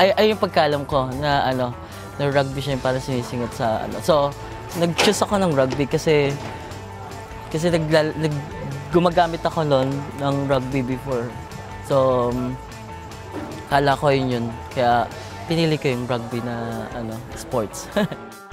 ay yung pagkalam ko na ano, na rugby siya yung para sinisingat sa ano. So, nag-choose ako ng rugby kasi gumagamit ako noon ng rugby before. So, kala ko yun. Kaya pinili ko yung rugby na ano, sports.